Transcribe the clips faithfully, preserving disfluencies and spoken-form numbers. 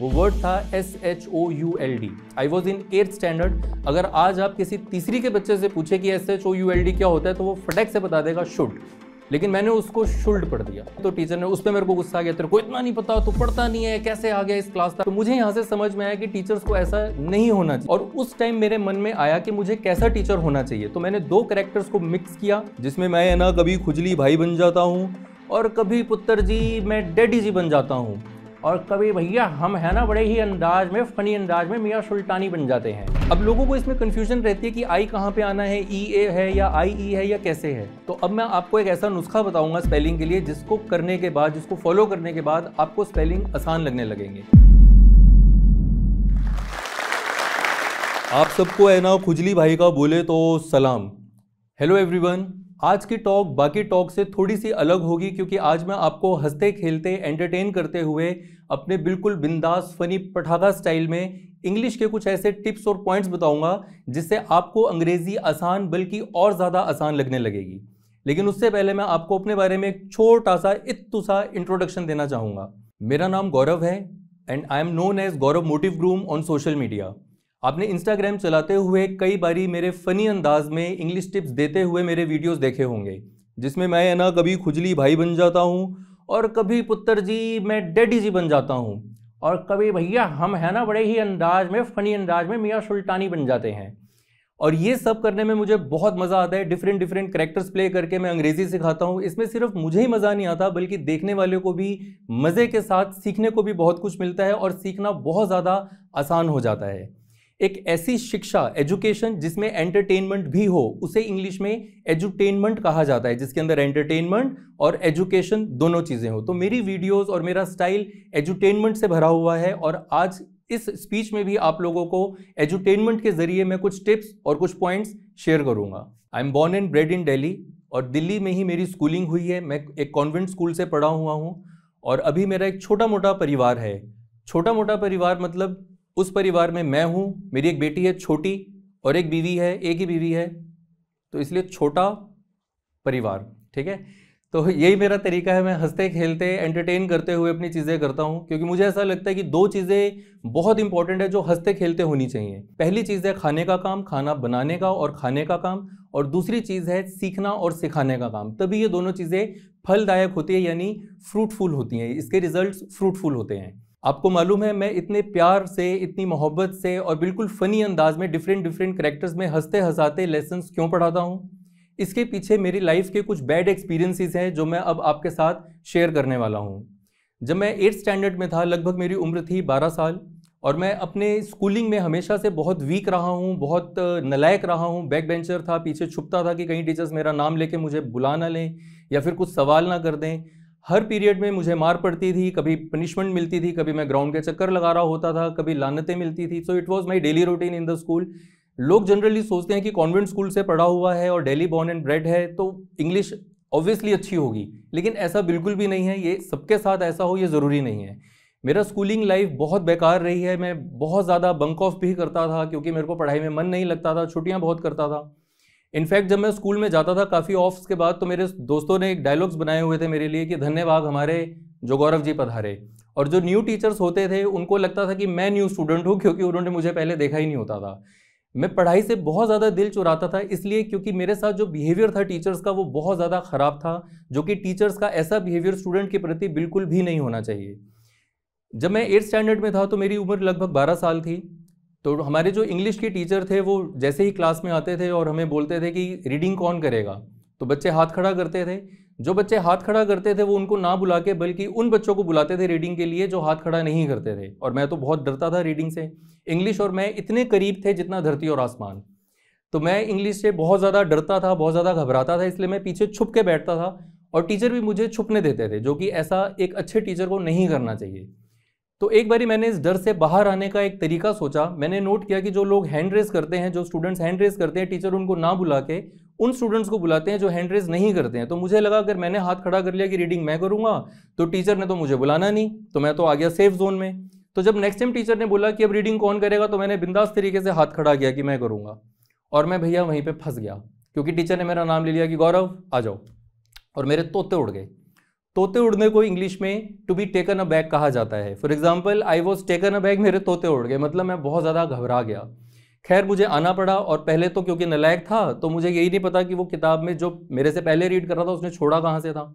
वो वर्ड था S H O U L D. I was in eighth standard. अगर आज आप किसी तीसरी के बच्चे से पूछे कि S H O U L D क्या होता है तो वो फटक से बता देगा शुड, लेकिन मैंने उसको शुल्ड पढ़ दिया। तो टीचर ने उस पर मेरे को गुस्सा आ गया, तेरे को इतना नहीं पता, तू पढ़ता नहीं है, कैसे आ गया इस क्लास तक। तो मुझे यहाँ से समझ में आया कि टीचर्स को ऐसा नहीं होना चाहिए, और उस टाइम मेरे मन में आया कि मुझे कैसा टीचर होना चाहिए। तो मैंने दो कैरेक्टर्स को मिक्स किया, जिसमें मैं ना कभी खुजली भाई बन जाता हूँ और कभी पुत्र जी मैं डैडी जी बन जाता हूँ, और कभी भैया हम है ना बड़े ही अंदाज में फनी अंदाज में मियाँ सुल्तानी बन जाते हैं। अब लोगों को इसमें कंफ्यूजन रहती है कि आई कहाँ पे आना है, ई ए है या आई ई है या कैसे है। तो अब मैं आपको एक ऐसा नुस्खा बताऊंगा स्पेलिंग के लिए जिसको करने के बाद, जिसको फॉलो करने के बाद आपको स्पेलिंग आसान लगने लगेंगे। आप सबको है ना खुजली भाई का बोले तो सलाम। हेलो एवरीवन, आज की टॉक बाकी टॉक से थोड़ी सी अलग होगी क्योंकि आज मैं आपको हंसते खेलते एंटरटेन करते हुए अपने बिल्कुल बिंदास फनी पटाखा स्टाइल में इंग्लिश के कुछ ऐसे टिप्स और पॉइंट्स बताऊंगा जिससे आपको अंग्रेजी आसान बल्कि और ज़्यादा आसान लगने लगेगी। लेकिन उससे पहले मैं आपको अपने बारे में एक छोटा सा इत्तु सा इंट्रोडक्शन देना चाहूँगा। मेरा नाम गौरव है and I am known as Gaurav motive groom on social media. आपने इंस्टाग्राम चलाते हुए कई बारी मेरे फ़नी अंदाज में इंग्लिश टिप्स देते हुए मेरे वीडियोस देखे होंगे, जिसमें मैं है ना कभी खुजली भाई बन जाता हूँ और कभी पुत्र जी मैं डैडी जी बन जाता हूँ, और कभी भैया हम है ना बड़े ही अंदाज में फ़नी अंदाज में मियाँ सुल्तानी बन जाते हैं। और ये सब करने में मुझे बहुत मज़ा आता है। डिफरेंट डिफरेंट कैरेक्टर्स प्ले करके मैं अंग्रेज़ी सिखाता हूँ। इसमें सिर्फ मुझे ही मज़ा नहीं आता बल्कि देखने वाले को भी मज़े के साथ सीखने को भी बहुत कुछ मिलता है, और सीखना बहुत ज़्यादा आसान हो जाता है। एक ऐसी शिक्षा एजुकेशन जिसमें एंटरटेनमेंट भी हो, उसे इंग्लिश में एजुटेनमेंट कहा जाता है, जिसके अंदर एंटरटेनमेंट और एजुकेशन दोनों चीज़ें हो। तो मेरी वीडियोस और मेरा स्टाइल एजुटेनमेंट से भरा हुआ है, और आज इस स्पीच में भी आप लोगों को एजुटेनमेंट के जरिए मैं कुछ टिप्स और कुछ पॉइंट्स शेयर करूँगा। I am born and bred in Delhi, और दिल्ली में ही मेरी स्कूलिंग हुई है। मैं एक कॉन्वेंट स्कूल से पढ़ा हुआ हूँ, और अभी मेरा एक छोटा मोटा परिवार है। छोटा मोटा परिवार मतलब उस परिवार में मैं हूँ, मेरी एक बेटी है छोटी, और एक बीवी है, एक ही बीवी है, तो इसलिए छोटा परिवार। ठीक है, तो यही मेरा तरीका है, मैं हंसते खेलते एंटरटेन करते हुए अपनी चीज़ें करता हूँ, क्योंकि मुझे ऐसा लगता है कि दो चीज़ें बहुत इंपॉर्टेंट है जो हंसते खेलते होनी चाहिए। पहली चीज़ है खाने का काम, खाना बनाने का और खाने का काम, और दूसरी चीज़ है सीखना और सिखाने का काम। तभी ये दोनों चीज़ें फलदायक होती है, यानी फ्रूटफुल होती हैं, इसके रिजल्ट फ्रूटफुल होते हैं। आपको मालूम है मैं इतने प्यार से, इतनी मोहब्बत से और बिल्कुल फ़नी अंदाज में डिफरेंट डिफरेंट कैरेक्टर्स में हंसते हंसाते लेसन्स क्यों पढ़ाता हूँ। इसके पीछे मेरी लाइफ के कुछ बैड एक्सपीरियंसेस हैं जो मैं अब आपके साथ शेयर करने वाला हूँ। जब मैं एट्थ स्टैंडर्ड में था, लगभग मेरी उम्र थी बारह साल, और मैं अपने स्कूलिंग में हमेशा से बहुत वीक रहा हूँ, बहुत नलायक रहा हूँ। बैक बेंचर था, पीछे छुपता था कि कहीं टीचर्स मेरा नाम लेके मुझे बुला ना लें या फिर कुछ सवाल ना कर दें। हर पीरियड में मुझे मार पड़ती थी, कभी पनिशमेंट मिलती थी, कभी मैं ग्राउंड के चक्कर लगा रहा होता था, कभी लानतें मिलती थी। So it was my daily routine in the school. लोग जनरली सोचते हैं कि कॉन्वेंट स्कूल से पढ़ा हुआ है और दिल्ली बॉर्न एंड ब्रेड है तो इंग्लिश ऑब्वियसली अच्छी होगी, लेकिन ऐसा बिल्कुल भी नहीं है। ये सबके साथ ऐसा हो ये ज़रूरी नहीं है। मेरा स्कूलिंग लाइफ बहुत बेकार रही है। मैं बहुत ज़्यादा बंक ऑफ भी करता था क्योंकि मेरे को पढ़ाई में मन नहीं लगता था, छुट्टियाँ बहुत करता था। इनफैक्ट जब मैं स्कूल में जाता था काफ़ी ऑफ्स के बाद, तो मेरे दोस्तों ने एक डायलॉग्स बनाए हुए थे मेरे लिए कि धन्यवाद हमारे जो गौरव जी पधारे। और जो न्यू टीचर्स होते थे उनको लगता था कि मैं न्यू स्टूडेंट हूँ क्योंकि उन्होंने मुझे पहले देखा ही नहीं होता था। मैं पढ़ाई से बहुत ज़्यादा दिल चुराता था, इसलिए क्योंकि मेरे साथ जो बिहेवियर था टीचर्स का वो बहुत ज़्यादा ख़राब था, जो कि टीचर्स का ऐसा बिहेवियर स्टूडेंट के प्रति बिल्कुल भी नहीं होना चाहिए। जब मैं एट्थ स्टैंडर्ड में था तो मेरी उम्र लगभग बारह साल थी। तो हमारे जो इंग्लिश के टीचर थे वो जैसे ही क्लास में आते थे और हमें बोलते थे कि रीडिंग कौन करेगा, तो बच्चे हाथ खड़ा करते थे। जो बच्चे हाथ खड़ा करते थे वो उनको ना बुला के बल्कि उन बच्चों को बुलाते थे रीडिंग के लिए जो हाथ खड़ा नहीं करते थे। और मैं तो बहुत डरता था रीडिंग से। इंग्लिश और मैं इतने करीब थे जितना धरती और आसमान। तो मैं इंग्लिश से बहुत ज़्यादा डरता था, बहुत ज़्यादा घबराता था, इसलिए मैं पीछे छुप के बैठता था और टीचर भी मुझे छुपने देते थे, जो कि ऐसा एक अच्छे टीचर को नहीं करना चाहिए। तो एक बारी मैंने इस डर से बाहर आने का एक तरीका सोचा। मैंने नोट किया कि जो लोग हैंड रेस करते हैं, जो स्टूडेंट्स हैंड रेस करते हैं, टीचर उनको ना बुला के उन स्टूडेंट्स को बुलाते हैं जो हैंड रेस नहीं करते हैं। तो मुझे लगा अगर मैंने हाथ खड़ा कर लिया कि रीडिंग मैं करूँगा तो टीचर ने तो मुझे बुलाना नहीं, तो मैं तो आ गया सेफ जोन में। तो जब नेक्स्ट टाइम टीचर ने बोला कि अब रीडिंग कौन करेगा, तो मैंने बिंदास तरीके से हाथ खड़ा किया कि मैं करूँगा, और मैं भैया वहीं पर फंस गया क्योंकि टीचर ने मेरा नाम ले लिया कि गौरव आ जाओ, और मेरे तोते उड़ गए। तोते उड़ने को इंग्लिश में to be taken a back कहा जाता है। For example, I was taken a back, मेरे तोते उड़ गए, मतलब मैं बहुत ज़्यादा घबरा गया। खैर, मुझे आना पड़ा और पहले तो क्योंकि नालायक था तो मुझे यही नहीं पता कि वो किताब में जो मेरे से पहले रीड कर रहा था उसने छोड़ा कहाँ से था।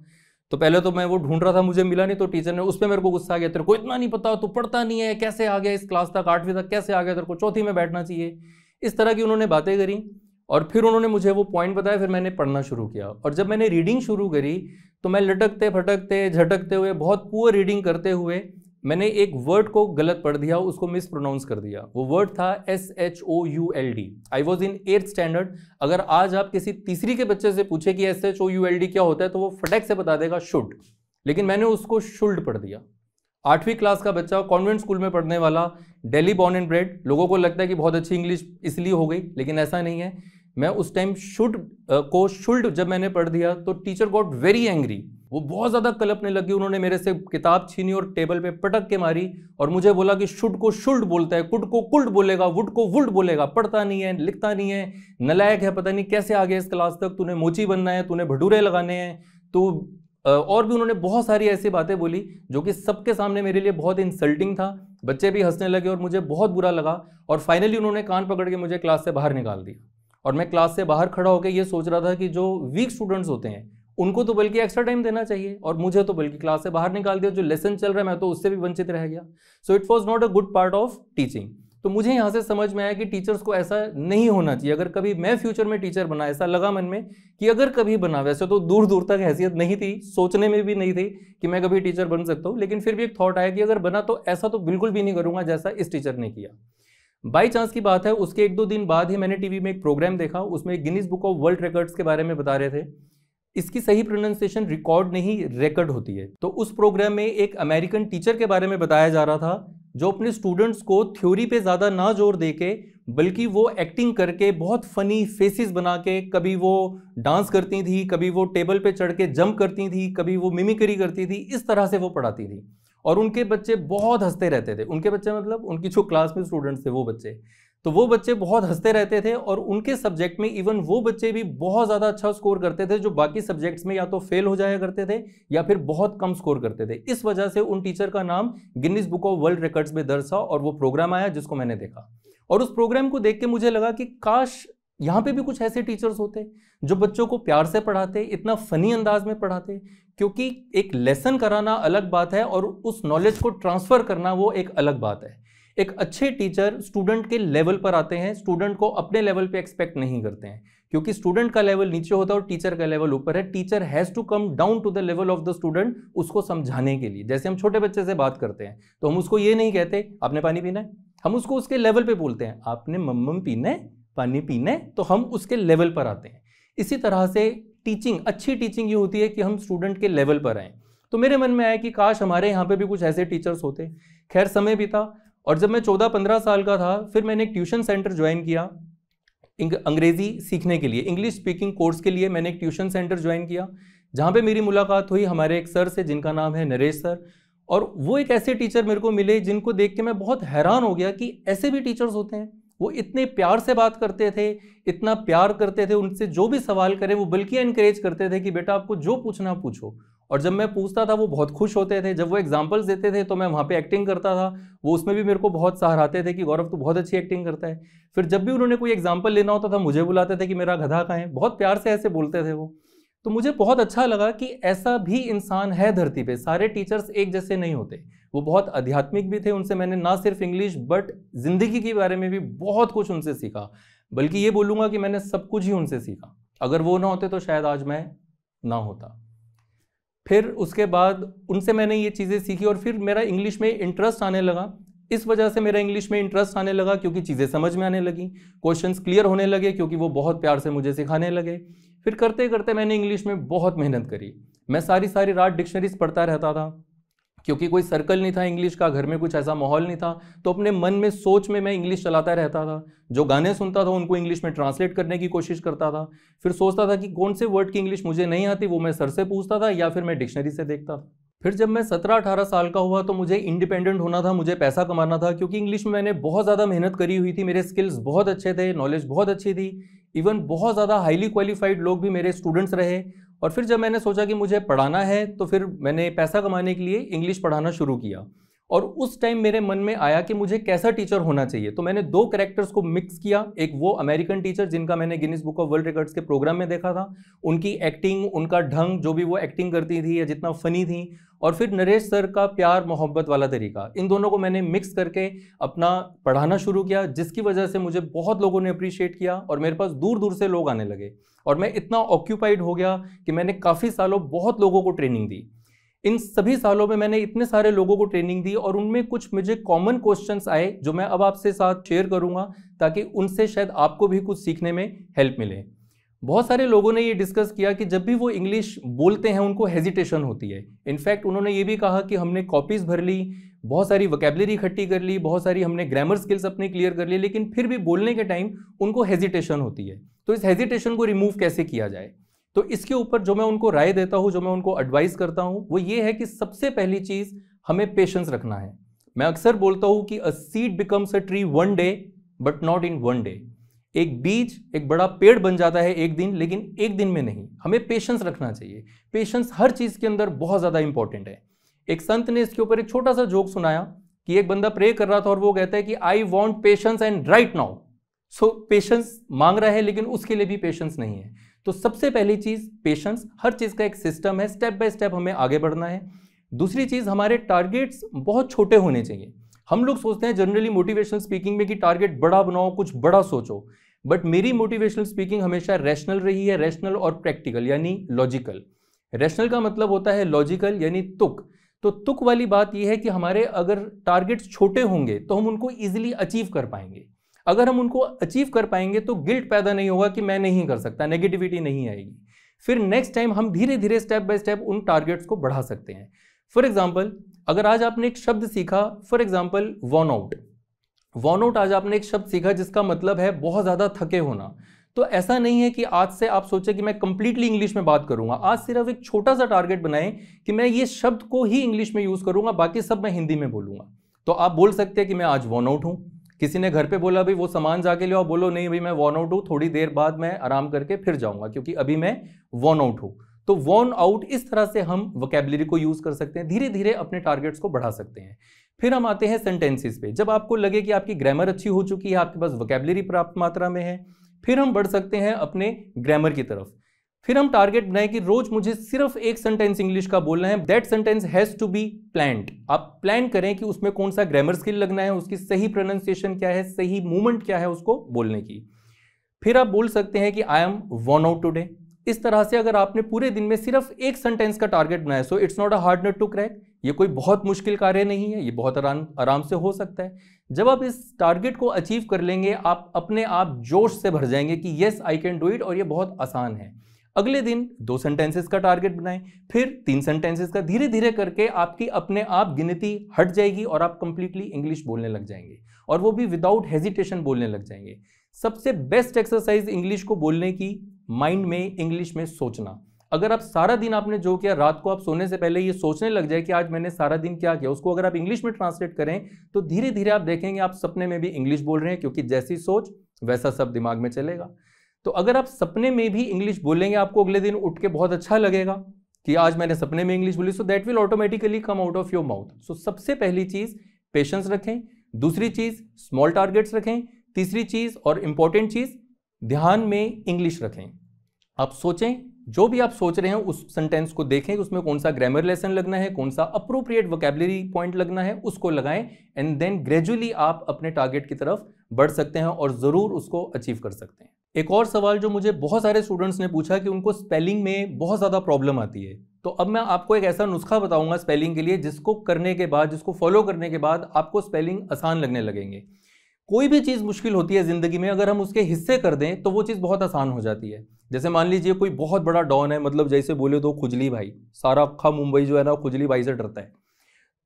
तो पहले तो मैं वो ढूंढ रहा था, मुझे मिला नहीं, तो टीचर ने उस पर मेरे को गुस्सा आ गया, तेरे को इतना नहीं पता, तू पढ़ता नहीं है, कैसे आ गया इस क्लास तक, आठवीं तक कैसे आ गया, तेरे को चौथी में बैठना चाहिए। इस तरह की उन्होंने बातें करी और फिर उन्होंने मुझे वो पॉइंट बताया, फिर मैंने पढ़ना शुरू किया। और जब मैंने रीडिंग शुरू करी तो मैं लटकते फटकते झटकते हुए बहुत पुअर रीडिंग करते हुए मैंने एक वर्ड को गलत पढ़ दिया, उसको मिस प्रोनाउंस कर दिया। वो वर्ड था S H O U L D. I was in eighth standard. अगर आज आप किसी तीसरी के बच्चे से पूछे कि S H O U L D क्या होता है तो वो फटक से बता देगा शुड, लेकिन मैंने उसको शुल्ड पढ़ दिया। आठवीं क्लास का बच्चा, कॉन्वेंट स्कूल में पढ़ने वाला, दिल्ली बॉर्न एंड ब्रेड, लोगों को लगता है कि बहुत अच्छी इंग्लिश इसलिए हो गई, लेकिन ऐसा नहीं है। मैं उस टाइम शुड को शुल्ड जब मैंने पढ़ दिया तो टीचर गॉट वेरी एंग्री, वो बहुत ज़्यादा कलपने लगी। उन्होंने मेरे से किताब छीनी और टेबल पे पटक के मारी और मुझे बोला कि शुड को शुल्ड बोलता है, कुड को कुल्ड बोलेगा, वुड को वुल्ड बोलेगा, पढ़ता नहीं है, लिखता नहीं है, नालायक है, पता नहीं कैसे आ गया इस क्लास तक, तूने मोची बनना है, तूने भटूरे लगाने हैं, तो और भी उन्होंने बहुत सारी ऐसी बातें बोली जो कि सबके सामने मेरे लिए बहुत इंसल्टिंग था। बच्चे भी हंसने लगे और मुझे बहुत बुरा लगा और फाइनली उन्होंने कान पकड़ के मुझे क्लास से बाहर निकाल दिया। और मैं क्लास से बाहर खड़ा होकर ये सोच रहा था कि जो वीक स्टूडेंट्स होते हैं उनको तो बल्कि एक्स्ट्रा टाइम देना चाहिए और मुझे तो बल्कि क्लास से बाहर निकाल दिया, जो लेसन चल रहा है मैं तो उससे भी वंचित रह गया। So it was not a good part of teaching. तो मुझे यहाँ से समझ में आया कि टीचर्स को ऐसा नहीं होना चाहिए। अगर कभी मैं फ्यूचर में टीचर बना, ऐसा लगा मन में कि अगर कभी बना, वैसे तो दूर दूर तक हैसियत नहीं थी, सोचने में भी नहीं थी कि मैं कभी टीचर बन सकता हूँ, लेकिन फिर भी एक थॉट आया कि अगर बना तो ऐसा तो बिल्कुल भी नहीं करूँगा जैसा इस टीचर ने किया। बाई चांस की बात है, उसके एक दो दिन बाद ही मैंने टीवी में एक प्रोग्राम देखा, उसमें Guinness book of world records के बारे में बता रहे थे। इसकी सही प्रोनाउंसिएशन रिकॉर्ड नहीं रिकॉर्ड होती है। तो उस प्रोग्राम में एक अमेरिकन टीचर के बारे में बताया जा रहा था जो अपने स्टूडेंट्स को थ्योरी पे ज़्यादा ना जोर दे के बल्कि वो एक्टिंग करके बहुत फ़नी फेसेस बना के, कभी वो डांस करती थी, कभी वो टेबल पे चढ़ के जंप करती थी, कभी वो मिमिक्री करती थी, इस तरह से वो पढ़ाती थी और उनके बच्चे बहुत हंसते रहते थे। उनके बच्चे मतलब उनकी जो क्लास में स्टूडेंट्स थे वो बच्चे, तो वो बच्चे बहुत हंसते रहते थे और उनके सब्जेक्ट में इवन वो बच्चे भी बहुत ज़्यादा अच्छा स्कोर करते थे जो बाकी सब्जेक्ट्स में या तो फेल हो जाया करते थे या फिर बहुत कम स्कोर करते थे। इस वजह से उन टीचर का नाम Guinness book of world records में दर्ज था और वो प्रोग्राम आया जिसको मैंने देखा और उस प्रोग्राम को देख के मुझे लगा कि काश यहाँ पे भी कुछ ऐसे टीचर्स होते जो बच्चों को प्यार से पढ़ाते, इतना फ़नी अंदाज में पढ़ाते, क्योंकि एक लेसन कराना अलग बात है और उस नॉलेज को ट्रांसफ़र करना वो एक अलग बात है। एक अच्छे टीचर स्टूडेंट के लेवल पर आते हैं, स्टूडेंट को अपने लेवल पे एक्सपेक्ट नहीं करते हैं, क्योंकि स्टूडेंट का लेवल नीचे होता है और टीचर का लेवल ऊपर है। Teacher has to come down to the level of the student, उसको समझाने के लिए। जैसे हम छोटे बच्चे से बात करते हैं तो हम उसको ये नहीं कहते आपने पानी पीना है, हम उसको उसके लेवल पर बोलते हैं आपने मम्मम पीना है, पानी पीना है, तो हम उसके लेवल पर आते हैं। इसी तरह से टीचिंग, अच्छी टीचिंग ये होती है कि हम स्टूडेंट के लेवल पर आएँ। तो मेरे मन में आया कि काश हमारे यहाँ पे भी कुछ ऐसे टीचर्स होते। खैर, समय बीता और जब मैं चौदह पंद्रह साल का था फिर मैंने एक ट्यूशन सेंटर ज्वाइन किया अंग्रेज़ी सीखने के लिए, इंग्लिश स्पीकिंग कोर्स के लिए। मैंने एक ट्यूशन सेंटर ज्वाइन किया जहाँ पे मेरी मुलाकात हुई हमारे एक सर से जिनका नाम है नरेश सर, और वो एक ऐसे टीचर मेरे को मिले जिनको देख के मैं बहुत हैरान हो गया कि ऐसे भी टीचर्स होते हैं। वो इतने प्यार से बात करते थे, इतना प्यार करते थे, उनसे जो भी सवाल करें वो बल्कि इनकरेज करते थे कि बेटा आपको जो पूछना पूछो। और जब मैं पूछता था वो बहुत खुश होते थे, जब वो एग्जाम्पल्स देते थे तो मैं वहाँ पे एक्टिंग करता था, वो उसमें भी मेरे को बहुत सराहते थे कि गौरव तू बहुत अच्छी एक्टिंग करता है। फिर जब भी उन्होंने कोई एग्जाम्पल लेना होता था मुझे बुलाते थे कि मेरा गधा कहाँ है, बहुत प्यार से ऐसे बोलते थे वो। तो मुझे बहुत अच्छा लगा कि ऐसा भी इंसान है धरती पे, सारे टीचर्स एक जैसे नहीं होते। वो बहुत आध्यात्मिक भी थे, उनसे मैंने ना सिर्फ इंग्लिश बट ज़िंदगी के बारे में भी बहुत कुछ उनसे सीखा, बल्कि ये बोलूँगा कि मैंने सब कुछ ही उनसे सीखा। अगर वो ना होते तो शायद आज मैं ना होता। फिर उसके बाद उनसे मैंने ये चीज़ें सीखी और फिर मेरा इंग्लिश में इंटरेस्ट आने लगा। इस वजह से मेरा इंग्लिश में इंटरेस्ट आने लगा क्योंकि चीज़ें समझ में आने लगी, क्वेश्चंस क्लियर होने लगे क्योंकि वो बहुत प्यार से मुझे सिखाने लगे। फिर करते करते मैंने इंग्लिश में बहुत मेहनत करी। मैं सारी सारी रात डिक्शनरीज पढ़ता रहता था क्योंकि कोई सर्कल नहीं था इंग्लिश का, घर में कुछ ऐसा माहौल नहीं था, तो अपने मन में सोच में मैं इंग्लिश चलाता रहता था। जो गाने सुनता था उनको इंग्लिश में ट्रांसलेट करने की कोशिश करता था। फिर सोचता था कि कौन से वर्ड की इंग्लिश मुझे नहीं आती, वो मैं सर से पूछता था या फिर मैं डिक्शनरी से देखता था। फिर जब मैं सत्रह अठारह साल का हुआ तो मुझे इंडिपेंडेंट होना था, मुझे पैसा कमाना था, क्योंकि इंग्लिश में मैंने बहुत ज़्यादा मेहनत करी हुई थी, मेरे स्किल्स बहुत अच्छे थे, नॉलेज बहुत अच्छी थी, इवन बहुत ज़्यादा हाईली क्वालिफाइड लोग भी मेरे स्टूडेंट्स रहे। और फिर जब मैंने सोचा कि मुझे पढ़ाना है तो फिर मैंने पैसा कमाने के लिए इंग्लिश पढ़ाना शुरू किया। और उस टाइम मेरे मन में आया कि मुझे कैसा टीचर होना चाहिए, तो मैंने दो कैरेक्टर्स को मिक्स किया। एक वो अमेरिकन टीचर जिनका मैंने Guinness book of world records के प्रोग्राम में देखा था, उनकी एक्टिंग, उनका ढंग, जो भी वो एक्टिंग करती थी या जितना फ़नी थी, और फिर नरेश सर का प्यार मोहब्बत वाला तरीका, इन दोनों को मैंने मिक्स करके अपना पढ़ाना शुरू किया, जिसकी वजह से मुझे बहुत लोगों ने अप्रिशिएट किया और मेरे पास दूर दूर से लोग आने लगे। और मैं इतना ऑक्यूपाइड हो गया कि मैंने काफ़ी सालों बहुत लोगों को ट्रेनिंग दी। इन सभी सालों में मैंने इतने सारे लोगों को ट्रेनिंग दी और उनमें कुछ मुझे कॉमन क्वेश्चंस आए जो मैं अब आपसे साथ शेयर करूंगा, ताकि उनसे शायद आपको भी कुछ सीखने में हेल्प मिले। बहुत सारे लोगों ने ये डिस्कस किया कि जब भी वो इंग्लिश बोलते हैं उनको हेजिटेशन होती है। इनफैक्ट उन्होंने ये भी कहा कि हमने कॉपीज़ भर ली, बहुत सारी वोकैबुलरी इकट्ठी कर ली, बहुत सारी हमने ग्रामर स्किल्स अपनी क्लियर कर ली, लेकिन फिर भी बोलने के टाइम उनको हेजिटेशन होती है। तो इस हेजिटेशन को रिमूव कैसे किया जाए, तो इसके ऊपर जो मैं उनको राय देता हूँ, जो मैं उनको एडवाइस करता हूँ, वो ये है कि सबसे पहली चीज़ हमें पेशेंस रखना है। मैं अक्सर बोलता हूँ कि a seed becomes a tree one day but not in one day. एक बीज एक बड़ा पेड़ बन जाता है एक दिन, लेकिन एक दिन में नहीं। हमें पेशेंस रखना चाहिए। पेशेंस हर चीज़ के अंदर बहुत ज़्यादा इंपॉर्टेंट है। एक संत ने इसके ऊपर एक छोटा सा जोक सुनाया कि एक बंदा प्रे कर रहा था और वो कहता है कि I want patience and right now. So patience मांग रहा है लेकिन उसके लिए भी पेशेंस नहीं है। तो सबसे पहली चीज़ पेशेंस। हर चीज़ का एक सिस्टम है, स्टेप बाय स्टेप हमें आगे बढ़ना है। दूसरी चीज़, हमारे टारगेट्स बहुत छोटे होने चाहिए। हम लोग सोचते हैं जनरली मोटिवेशनल स्पीकिंग में कि टारगेट बड़ा बनाओ, कुछ बड़ा सोचो, बट मेरी मोटिवेशनल स्पीकिंग हमेशा रैशनल रही है, रैशनल और प्रैक्टिकल यानी लॉजिकल। रैशनल का मतलब होता है लॉजिकल यानी तुक। तो तुक वाली बात यह है कि हमारे अगर टारगेट्स छोटे होंगे तो हम उनको ईजिली अचीव कर पाएंगे। अगर हम उनको अचीव कर पाएंगे तो गिल्ट पैदा नहीं होगा कि मैं नहीं कर सकता, नेगेटिविटी नहीं आएगी। फिर नेक्स्ट टाइम हम धीरे धीरे स्टेप बाय स्टेप उन टारगेट्स को बढ़ा सकते हैं। फॉर एग्जांपल, अगर आज आपने एक शब्द सीखा, for example worn out worn out आज आपने एक शब्द सीखा जिसका मतलब है बहुत ज़्यादा थके होना। तो ऐसा नहीं है कि आज से आप सोचें कि मैं कंप्लीटली इंग्लिश में बात करूंगा। आज सिर्फ एक छोटा सा टारगेट बनाएं कि मैं ये शब्द को ही इंग्लिश में यूज़ करूंगा, बाकी सब मैं हिंदी में बोलूँगा। तो आप बोल सकते हैं कि मैं आज वॉर्न आउट हूँ। किसी ने घर पे बोला भाई वो सामान जाके ले आओ, बोलो नहीं भाई मैं वॉर्न आउट हूँ, थोड़ी देर बाद मैं आराम करके फिर जाऊँगा क्योंकि अभी मैं वॉर्न आउट हूँ। तो वॉर्न आउट, इस तरह से हम वोकैबुलरी को यूज़ कर सकते हैं, धीरे धीरे अपने टारगेट्स को बढ़ा सकते हैं। फिर हम आते हैं सेंटेंसेस पे। जब आपको लगे कि आपकी ग्रामर अच्छी हो चुकी है, आपके पास वोकैबुलरी पर्याप्त मात्रा में है, फिर हम बढ़ सकते हैं अपने ग्रामर की तरफ। फिर हम टारगेट बनाए कि रोज मुझे सिर्फ एक सेंटेंस इंग्लिश का बोलना है। That sentence has to be planned. आप प्लान करें कि उसमें कौन सा ग्रामर स्किल लगना है, उसकी सही प्रोनाउंसिएशन क्या है, सही मूवमेंट क्या है उसको बोलने की। फिर आप बोल सकते हैं कि I am worn out today. इस तरह से अगर आपने पूरे दिन में सिर्फ एक सेंटेंस का टारगेट बनाया, so it's not a hard nut to crack. ये कोई बहुत मुश्किल कार्य नहीं है, ये बहुत आराम आराम से हो सकता है। जब आप इस टारगेट को अचीव कर लेंगे, आप अपने आप जोश से भर जाएंगे कि yes I can do it, और ये बहुत आसान है। अगले दिन दो सेंटेंसेस का टारगेट बनाएं, फिर तीन सेंटेंसेस का, धीरे धीरे करके आपकी अपने आप गिनती हट जाएगी और आप कंप्लीटली इंग्लिश बोलने लग जाएंगे, और वो भी विदाउट हेजिटेशन बोलने लग जाएंगे। सबसे बेस्ट एक्सरसाइज इंग्लिश को बोलने की, माइंड में इंग्लिश में सोचना। अगर आप सारा दिन आपने जो किया, रात को आप सोने से पहले ये सोचने लग जाए कि आज मैंने सारा दिन क्या किया, उसको अगर आप इंग्लिश में ट्रांसलेट करें तो धीरे धीरे आप देखेंगे आप सपने में भी इंग्लिश बोल रहे हैं, क्योंकि जैसी सोच वैसा सब दिमाग में चलेगा। तो अगर आप सपने में भी इंग्लिश बोलेंगे, आपको अगले दिन उठ के बहुत अच्छा लगेगा कि आज मैंने सपने में इंग्लिश बोली। So that will automatically come out of your mouth. So सबसे पहली चीज़ पेशेंस रखें, दूसरी चीज़ स्मॉल टारगेट्स रखें, तीसरी चीज़ और इम्पॉर्टेंट चीज़ ध्यान में इंग्लिश रखें। आप सोचें, जो भी आप सोच रहे हैं उस सेंटेंस को देखें, उसमें कौन सा ग्रामर लेसन लगना है, कौन सा अप्रोप्रिएट वोकैबुलरी पॉइंट लगना है, उसको लगाएं, एंड देन ग्रेजुअली आप अपने टारगेट की तरफ बढ़ सकते हैं और ज़रूर उसको अचीव कर सकते हैं। एक और सवाल जो मुझे बहुत सारे स्टूडेंट्स ने पूछा कि उनको स्पेलिंग में बहुत ज़्यादा प्रॉब्लम आती है, तो अब मैं आपको एक ऐसा नुस्खा बताऊंगा स्पेलिंग के लिए जिसको करने के बाद, जिसको फॉलो करने के बाद आपको स्पेलिंग आसान लगने लगेंगे। कोई भी चीज़ मुश्किल होती है ज़िंदगी में, अगर हम उसके हिस्से कर दें तो वो चीज़ बहुत आसान हो जाती है। जैसे मान लीजिए कोई बहुत बड़ा डॉन है, मतलब जैसे बोले तो खुजली भाई, सारा खा मुंबई जो है ना वो खुजली भाई से डरता है।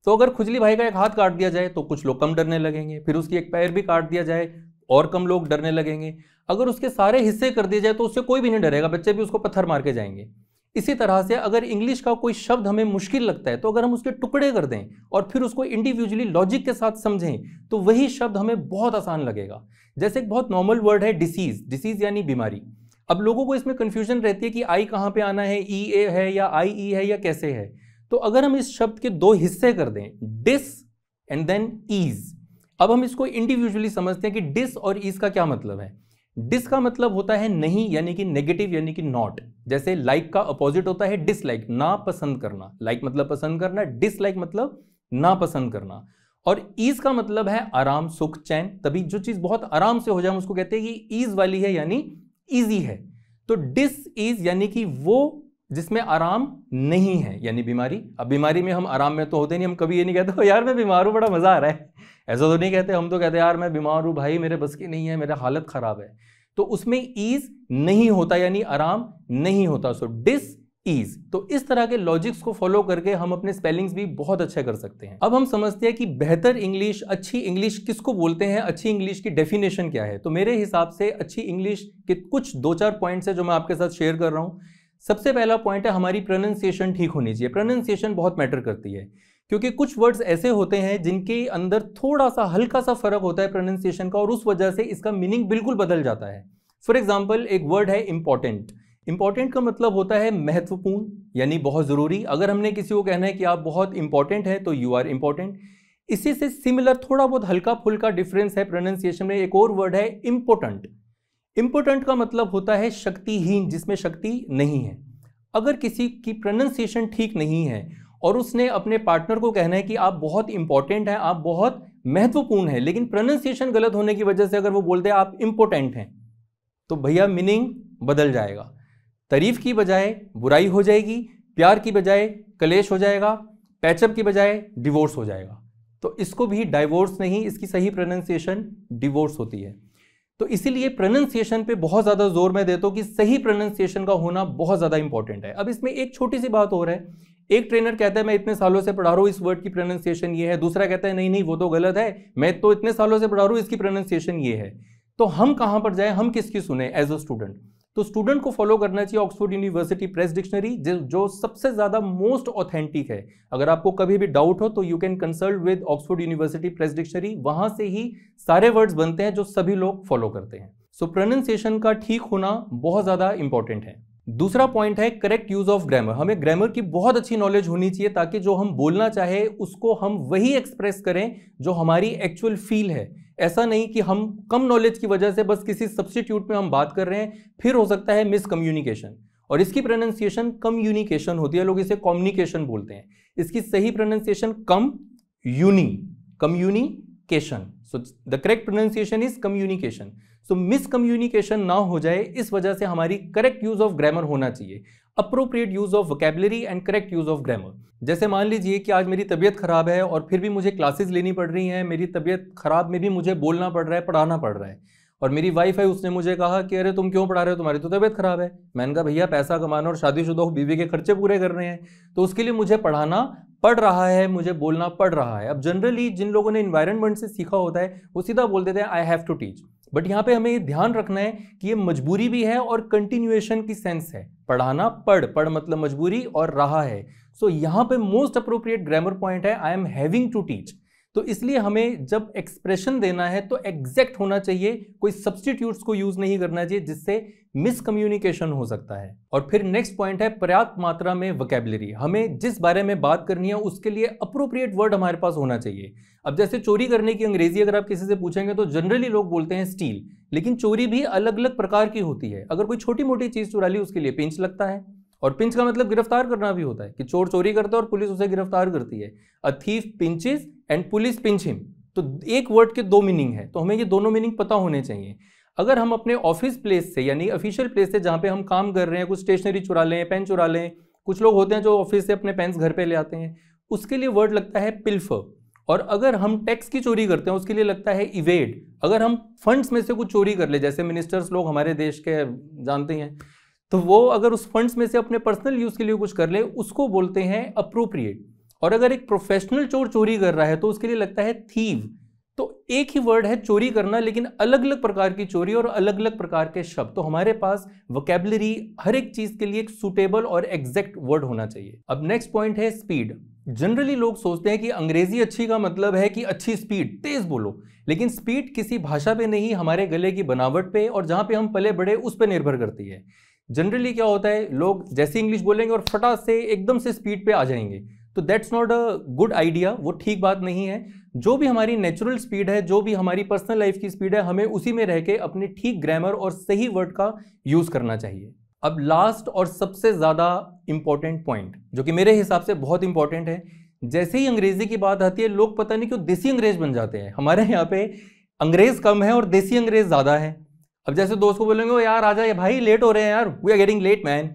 तो अगर खुजली भाई का एक हाथ काट दिया जाए तो कुछ लोग कम डरने लगेंगे, फिर उसकी एक पैर भी काट दिया जाए और कम लोग डरने लगेंगे। अगर उसके सारे हिस्से कर दिए जाए तो उससे कोई भी नहीं डरेगा, बच्चे भी उसको पत्थर मार के जाएंगे। इसी तरह से अगर इंग्लिश का कोई शब्द हमें मुश्किल लगता है तो अगर हम उसके टुकड़े कर दें और फिर उसको इंडिविजुअली लॉजिक के साथ समझें तो वही शब्द हमें बहुत आसान लगेगा। जैसे एक बहुत नॉर्मल वर्ड है डिसीज़, डिसीज़ यानी बीमारी। अब लोगों को इसमें कन्फ्यूजन रहती है कि आई कहाँ पे आना है, ई ए है या आई ई है या कैसे है। तो अगर हम इस शब्द के दो हिस्से कर दें, डिस एंड देन ईज। अब हम इसको इंडिविजुअली समझते हैं कि डिस और ईज का क्या मतलब है। डिस का मतलब होता है नहीं, यानी कि नेगेटिव, यानी कि नॉट। जैसे लाइक का अपोजिट होता है डिसलाइक, ना पसंद करना। लाइक मतलब पसंद करना, डिसलाइक मतलब ना पसंद करना। और ईज का मतलब है आराम, सुख, चैन। तभी जो चीज बहुत आराम से हो जाए हम उसको कहते हैं कि ईज वाली है, यानी ईजी है। तो डिस ईज यानी कि वो जिसमें आराम नहीं है, यानी बीमारी। अब बीमारी में हम आराम में तो होते नहीं, हम कभी ये नहीं कहते यार मैं बीमार हूँ बड़ा मज़ा आ रहा है, ऐसा तो नहीं कहते। हम तो कहते हैं यार मैं बीमार हूँ भाई, मेरे बस की नहीं है, मेरा हालत ख़राब है। तो उसमें ईज नहीं होता, यानी आराम नहीं होता। So dis ease. तो इस तरह के लॉजिक्स को फॉलो करके हम अपने स्पेलिंग्स भी बहुत अच्छे कर सकते हैं। अब हम समझते हैं कि बेहतर इंग्लिश, अच्छी इंग्लिश किसको बोलते हैं, अच्छी इंग्लिश की डेफिनेशन क्या है। तो मेरे हिसाब से अच्छी इंग्लिश के कुछ दो चार पॉइंट्स हैं जो मैं आपके साथ शेयर कर रहा हूँ। सबसे पहला पॉइंट है हमारी प्रोनंसिएशन ठीक होनी चाहिए। प्रोनंसिएशन बहुत मैटर करती है, क्योंकि कुछ वर्ड्स ऐसे होते हैं जिनके अंदर थोड़ा सा हल्का सा फर्क होता है प्रोनंसिएशन का, और उस वजह से इसका मीनिंग बिल्कुल बदल जाता है। फॉर एग्जाम्पल, एक वर्ड है इंपॉर्टेंट। इंपॉर्टेंट का मतलब होता है महत्वपूर्ण, यानी बहुत ज़रूरी। अगर हमने किसी को कहना है कि आप बहुत इंपॉर्टेंट हैं तो यू आर इंपॉर्टेंट। इसी से सिमिलर थोड़ा बहुत हल्का फुल्का डिफरेंस है प्रोनंसिएशन में। एक और वर्ड है इम्पोर्टेंट। इम्पोर्टेंट का मतलब होता है शक्तिहीन, जिसमें शक्ति नहीं है। अगर किसी की प्रोनंसिएशन ठीक नहीं है और उसने अपने पार्टनर को कहना है कि आप बहुत इंपॉर्टेंट हैं, आप बहुत महत्वपूर्ण हैं, लेकिन प्रोनंसिएशन गलत होने की वजह से अगर वो बोलते हैं आप इम्पोर्टेंट हैं, तो भैया मीनिंग बदल जाएगा। तारीफ की बजाय बुराई हो जाएगी, प्यार की बजाय कलेश हो जाएगा, पैचअप की बजाय डिवोर्स हो जाएगा। तो इसको भी डाइवोर्स नहीं, इसकी सही प्रोनंसिएशन डिवोर्स होती है। तो इसीलिए प्रोनंसिएशन पे बहुत ज़्यादा जोर मैं देता हूँ कि सही प्रोनंसिएशन का होना बहुत ज़्यादा इंपॉर्टेंट है। अब इसमें एक छोटी सी बात हो रहा है, एक ट्रेनर कहता है मैं इतने सालों से पढ़ा रहा हूँ, इस वर्ड की प्रोनंसिएशन ये है। दूसरा कहता है नहीं नहीं वो तो गलत है, मैं तो इतने सालों से पढ़ा रहा हूँ, इसकी प्रोनंसिएशन ये है। तो हम कहाँ पर जाए, हम किसकी सुने एज अ स्टूडेंट। तो स्टूडेंट को फॉलो करना चाहिए ऑक्सफोर्ड यूनिवर्सिटी प्रेस डिक्शनरी, जो सबसे ज़्यादा मोस्ट ऑथेंटिक है। अगर आपको कभी भी डाउट हो तो you can consult with Oxford university press dictionary. वहाँ से ही सारे वर्ड्स बनते हैं जो सभी लोग फॉलो करते हैं। सो प्रोनंसिएशन का ठीक होना बहुत ज़्यादा इंपॉर्टेंट है। दूसरा पॉइंट है करेक्ट यूज़ ऑफ ग्रामर। हमें ग्रामर की बहुत अच्छी नॉलेज होनी चाहिए, ताकि जो हम बोलना चाहे उसको हम वही एक्सप्रेस करें जो हमारी एक्चुअल फील है। ऐसा नहीं कि हम कम नॉलेज की वजह से बस किसी सब्स्टिट्यूट में हम बात कर रहे हैं, फिर हो सकता है मिसकम्युनिकेशन। और इसकी प्रोनंसिएशन कम्युनिकेशन होती है, लोग इसे कम्युनिकेशन बोलते हैं। इसकी सही pronunciation com uni communication. So the correct pronunciation is communication. So miscommunication ना हो जाए, इस वजह से हमारी करेक्ट यूज ऑफ ग्रामर होना चाहिए। Appropriate use of vocabulary and correct use of grammar. जैसे मान लीजिए कि आज मेरी तबीयत खराब है और फिर भी मुझे क्लासेस लेनी पड़ रही हैं, मेरी तबीयत खराब में भी मुझे बोलना पड़ रहा है, पढ़ाना पड़ रहा है। और मेरी वाइफ है, उसने मुझे कहा कि अरे तुम क्यों पढ़ा रहे हो, तुम्हारी तो तबीयत खराब है। मैंने कहा भैया पैसा कमाना और शादीशुदा हो, बीवी के खर्चे पूरे करने हैं, तो उसके लिए मुझे पढ़ाना पढ़ रहा है, मुझे बोलना पड़ रहा है। अब जनरली जिन लोगों ने इन्वायरमेंट से सीखा होता है वो सीधा बोल देते हैं I have to teach. But यहाँ पे हमें ये ध्यान रखना है कि ये मजबूरी भी है और कंटिन्यूएशन की सेंस है। पढ़ाना पढ़ पढ़ मतलब मजबूरी और रहा है। सो so, यहाँ पे मोस्ट अप्रोप्रिएट ग्रामर पॉइंट है I am having to teach. तो इसलिए हमें जब एक्सप्रेशन देना है तो एग्जैक्ट होना चाहिए, कोई सब्स्टिट्यूट्स को यूज नहीं करना चाहिए जिससे मिसकम्युनिकेशन हो सकता है। और फिर नेक्स्ट पॉइंट है पर्याप्त मात्रा में वोकैबुलरी। हमें जिस बारे में बात करनी है उसके लिए अप्रोप्रिएट वर्ड हमारे पास होना चाहिए। अब जैसे चोरी करने की अंग्रेजी अगर आप किसी से पूछेंगे तो जनरली लोग बोलते हैं स्टील, लेकिन चोरी भी अलग अलग प्रकार की होती है। अगर कोई छोटी मोटी चीज़ चुरा ली उसके लिए पिंच लगता है, और पिंच का मतलब गिरफ्तार करना भी होता है कि चोर चोरी करता है और पुलिस उसे गिरफ्तार करती है। A thief pinches and police pinch him. तो एक वर्ड के दो मीनिंग है, तो हमें ये दोनों मीनिंग पता होने चाहिए। अगर हम अपने ऑफिस प्लेस से, यानी ऑफिशियल प्लेस से जहाँ पे हम काम कर रहे हैं, कुछ स्टेशनरी चुरा लें, पेन चुरा लें, कुछ लोग होते हैं जो ऑफिस से अपने पेन्स घर पे ले आते हैं, उसके लिए वर्ड लगता है पिल्फर। और अगर हम टैक्स की चोरी करते हैं उसके लिए लगता है इवेड। अगर हम फंड्स में से कुछ चोरी कर ले, जैसे मिनिस्टर्स लोग हमारे देश के जानते हैं, तो वो अगर उस फंड्स में से अपने पर्सनल यूज़ के लिए कुछ कर ले उसको बोलते हैं अप्रोप्रिएट। और अगर एक प्रोफेशनल चोर चोरी कर रहा है तो उसके लिए लगता है थीव। तो एक ही वर्ड है चोरी करना, लेकिन अलग अलग प्रकार की चोरी और अलग अलग प्रकार के शब्द। तो हमारे पास वोकैबुलरी हर एक चीज़ के लिए एक सूटेबल और एग्जैक्ट वर्ड होना चाहिए। अब नेक्स्ट पॉइंट है स्पीड। जनरली लोग सोचते हैं कि अंग्रेजी अच्छी का मतलब है कि अच्छी स्पीड, तेज बोलो, लेकिन स्पीड किसी भाषा पे नहीं, हमारे गले की बनावट पे और जहाँ पे हम पले बड़े उस पे निर्भर करती है। जनरली क्या होता है, लोग जैसे इंग्लिश बोलेंगे और फटाफट से एकदम से स्पीड पे आ जाएंगे, तो that's not a good idea, वो ठीक बात नहीं है। जो भी हमारी नेचुरल स्पीड है, जो भी हमारी पर्सनल लाइफ की स्पीड है, हमें उसी में रह के अपने ठीक ग्रामर और सही वर्ड का यूज़ करना चाहिए। अब लास्ट और सबसे ज़्यादा इम्पॉर्टेंट पॉइंट, जो कि मेरे हिसाब से बहुत इंपॉर्टेंट है, जैसे ही अंग्रेजी की बात आती है लोग पता नहीं क्यों देसी अंग्रेज बन जाते हैं। हमारे यहाँ पे अंग्रेज़ कम है और देसी अंग्रेज ज़्यादा है। अब जैसे दोस्त को बोलेंगे, ओ यार आ जाए भाई, लेट हो रहे हैं यार, we are getting late man,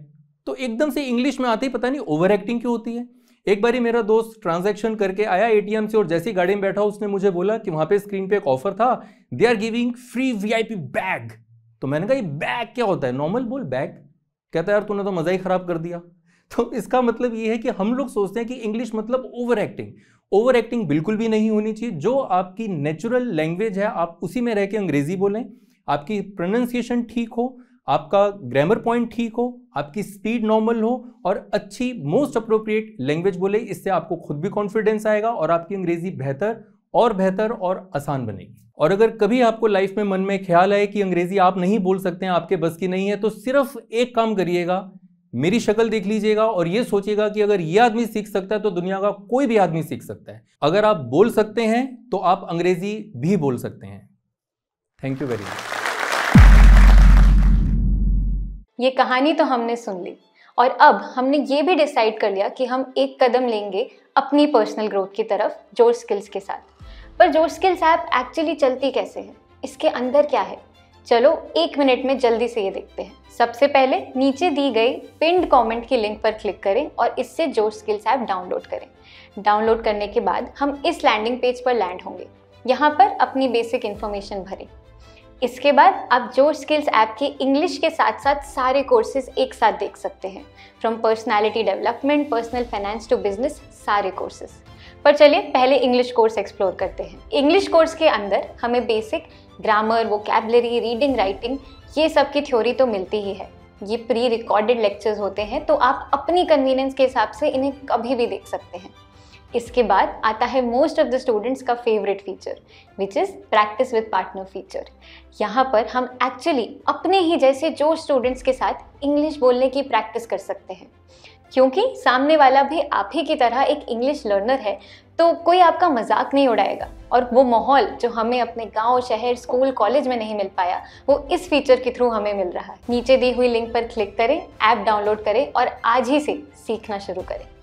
तो एकदम से इंग्लिश में आते ही पता नहीं ओवर एक्टिंग क्यों होती है। एक बार ही मेरा दोस्त ट्रांजैक्शन करके आया एटीएम से और जैसी गाड़ी में बैठा उसने मुझे बोला कि वहाँ पे स्क्रीन पे एक ऑफर था, they are giving free VIP bag. तो मैंने कहा ये बैग क्या होता है, नॉर्मल बोल बैग। कहता है यार तूने तो मज़ा ही ख़राब कर दिया। तो इसका मतलब ये है कि हम लोग सोचते हैं कि इंग्लिश मतलब ओवर एक्टिंग। ओवर एक्टिंग बिल्कुल भी नहीं होनी चाहिए। जो आपकी नेचुरल लैंग्वेज है आप उसी में रह के अंग्रेजी बोलें, आपकी प्रोनाउंसिएशन ठीक हो, आपका ग्रामर पॉइंट ठीक हो, आपकी स्पीड नॉर्मल हो और अच्छी मोस्ट अप्रोप्रिएट लैंग्वेज बोले। इससे आपको खुद भी कॉन्फिडेंस आएगा और आपकी अंग्रेजी बेहतर और बेहतर और आसान बनेगी। और अगर कभी आपको लाइफ में मन में ख्याल आए कि अंग्रेजी आप नहीं बोल सकते हैं, आपके बस की नहीं है, तो सिर्फ एक काम करिएगा, मेरी शक्ल देख लीजिएगा और ये सोचिएगा कि अगर ये आदमी सीख सकता है तो दुनिया का कोई भी आदमी सीख सकता है। अगर आप बोल सकते हैं तो आप अंग्रेजी भी बोल सकते हैं। Thank you very much. ये कहानी तो हमने सुन ली और अब हमने ये भी डिसाइड कर लिया कि हम एक कदम लेंगे अपनी पर्सनल ग्रोथ की तरफ जोश स्किल्स के साथ। पर जोश स्किल्स ऐप एक्चुअली चलती कैसे है, इसके अंदर क्या है, चलो एक मिनट में जल्दी से ये देखते हैं। सबसे पहले नीचे दी गई पिंड कमेंट की लिंक पर क्लिक करें और इससे जोश स्किल्स ऐप डाउनलोड करें। डाउनलोड करने के बाद हम इस लैंडिंग पेज पर लैंड होंगे। यहाँ पर अपनी बेसिक इन्फॉर्मेशन भरें। इसके बाद आप जोश स्किल्स ऐप के इंग्लिश के साथ साथ सारे कोर्सेज एक साथ देख सकते हैं, from personality development, personal finance to business, सारे कोर्सेज। पर चलिए पहले इंग्लिश कोर्स एक्सप्लोर करते हैं। इंग्लिश कोर्स के अंदर हमें basic grammar, vocabulary, reading, writing, ये सब की थ्योरी तो मिलती ही है। ये प्री रिकॉर्डेड लेक्चर्स होते हैं तो आप अपनी कन्वीनियंस के हिसाब से इन्हें कभी भी देख सकते हैं। इसके बाद आता है मोस्ट ऑफ द स्टूडेंट्स का favourite feature, which is practice with partner feature. यहाँ पर हम एक्चुअली अपने ही जैसे जो स्टूडेंट्स के साथ इंग्लिश बोलने की प्रैक्टिस कर सकते हैं, क्योंकि सामने वाला भी आप ही की तरह एक इंग्लिश लर्नर है, तो कोई आपका मजाक नहीं उड़ाएगा। और वो माहौल जो हमें अपने गांव, शहर, स्कूल, कॉलेज में नहीं मिल पाया, वो इस फीचर के थ्रू हमें मिल रहा है। नीचे दी हुई लिंक पर क्लिक करें, ऐप डाउनलोड करें और आज ही से सीखना शुरू करें।